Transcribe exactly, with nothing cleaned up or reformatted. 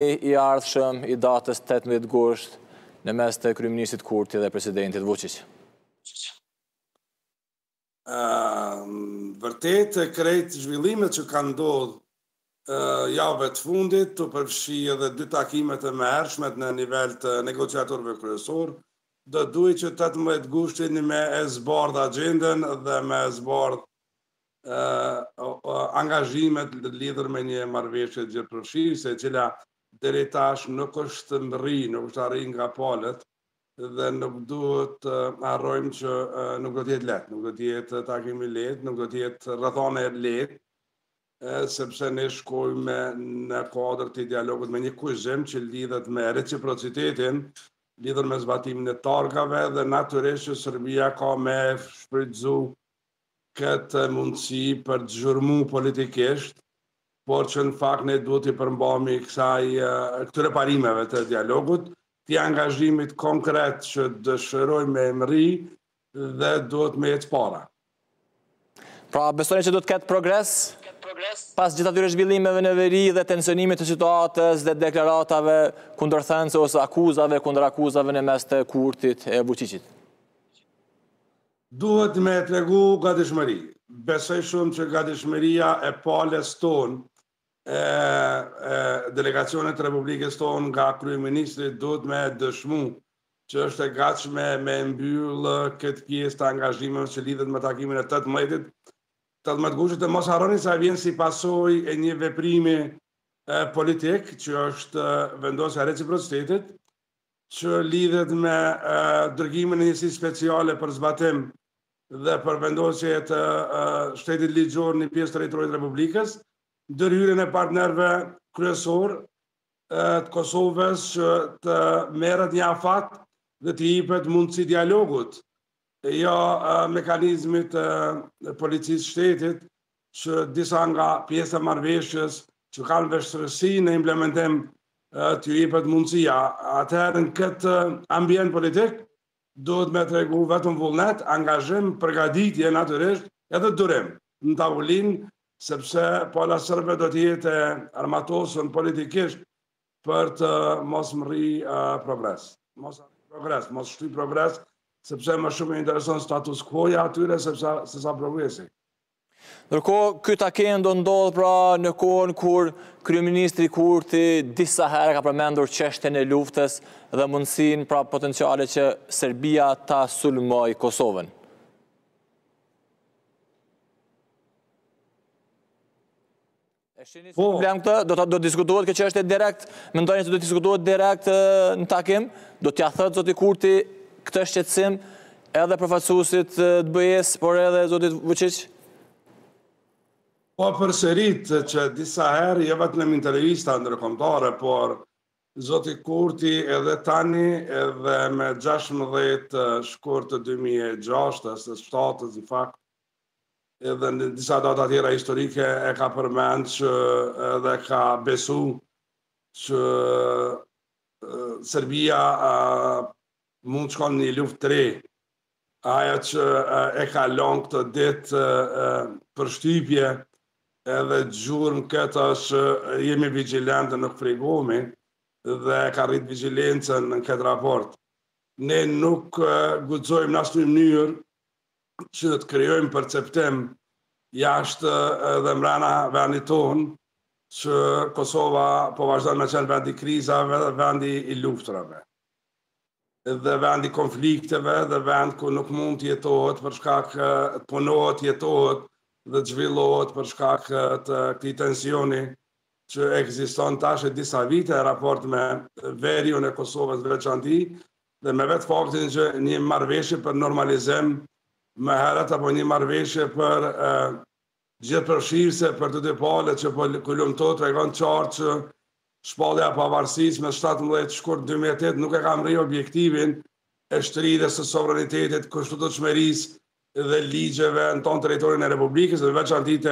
I ardhshëm i datës tetëmbëdhjetë gusht në mes të kryeministit Kurti dhe presidentit Vučić. Vërtet krejt zhvillimet që kanë ndodhur javën e fundit të përfshijë edhe dy takimet e mëhershme në nivel të negociatorëve kryesorë, do duhet që tetëmbëdhjetë gushtit me e zbardh agjendën dhe me e zbardh angazhimet lidhur me një marrëveshje gjithëpërfshirëse e cila deri tash nuk është mri, nuk është arri nga palët dhe nuk duhet harrojmë që nuk do të jetë lehtë, nuk do të jetë takim i lehtë, nuk do të jetë rrethana e lehtë, sepse ne shkojmë në kuadër të dialogut me një kushtim që lidhet me reciprocitetin, lidhet me zbatimin e targave dhe natyrisht që Serbia ka me shfrytëzuar këtë mundësi për të zhurmuar politikisht. Por që në fakt ne duhet të përmbami këtyre parimeve të dialogut, të angazhimit konkret që dëshirojmë me emri dhe duhet me ecë para. Pra, besoni që duhet ketë progres? Pas gjithë atyre zhvillimeve në veri dhe tensionimit të situatës dhe deklaratave kundër thënëse ose akuzave kundër akuzave në mes të Kurtit e Vučićit? Duhet me tregu gatishmëri. Besoj shumë që gatishmëria e palës tonë delegacionet Republikës tonë nga Kryeministri duhet me dëshmu që është e gatshme me mbyllë këtë pjesë të angazhimeve që lidhet me takimin e tetëmbëdhjetë gushtit dhe mos harroni se vjen si pasojë e një veprimi politik që është vendosja e reciprocitetit që lidhet me dërgimin e njësisë speciale për zbatim dhe për vendosje të shtetit ligjor në pjesë territorit Republikës, ndërhyrjen e partnerëve kryesorë të Kosovës që të merret një afat dhe të jepet mundësi dialogut, jo mekanizmit të policisë shtetit që disa nga pjesa marrëveshjes që kanë vështirësi në implementim të jepet mundësia. Atëherë në këtë ambient politik duhet me tregu vetëm vullnet, angazhim, përgatitje natyrisht edhe durim në tavolinë, sepse pala serbe do të jetë armatosur politikisht për të mos mri progres. Mos progres, mos shtyp progres, sepse më shumë i intereson status quo-ja atyre se sa progresi. Ndërkohë, ky takim do ndodhë pra në kohën kur kryeministri Kurti disa herë ka përmendur çështjen e luftës dhe mundësinë pra potenciale që Serbia ta sulmoj Kosovën. Po, do të diskutohet kjo çështje direkt, mendojnë se do të diskutohet direkt në takim, do t'ia thot zoti Kurti këtë shqetësim edhe përfaqësuesit të B E-s, por edhe zotit Vučić? Po përsërit që disa herë, jo vetëm në intervista ndërkombëtare, por zoti Kurti edhe tani edhe me gjashtëmbëdhjetë shkurt të dy mijë e gjashtë, ose shtatë në fakt, edhe në disa data tjera historike e ka përmend që edhe ka besu që Serbia mund të shkon në luftë të re. Aja që e ka lënë këtë ditë përshtypje edhe gjurëm këtë është jemi vigilante nuk frigomi dhe ka rritë vigilancën në këtë raport. Ne nuk guxojmë në asnjë mënyrë që të krijojmë perceptim jashtë dhe mbrana vendit tonë që Kosova po vazhdon me qenë vendi krizave dhe vendi i luftrave dhe vendi konflikteve dhe vend ku nuk mund të jetohet për shkak të punohet, jetohet dhe të zhvillohet për shkak të këtij tensioni që ekziston tash e disa vite në raport me veriun e Kosovës veçanti dhe me vetë faktin që një marrëveshje për normalizim më herët apo një marrëveshje për gjithëpërfshirëse për të dy palët që po lumtohen tregon qartë që shpallja e pavarësisë me shtatëmbëdhjetë shkurt dy mijë e tetë nuk e ka mbrojtur objektivin e shtrirjes së sovranitetit, kushtetutshmërisë dhe ligjeve në tonë teritorin e Republikës dhe veçantitë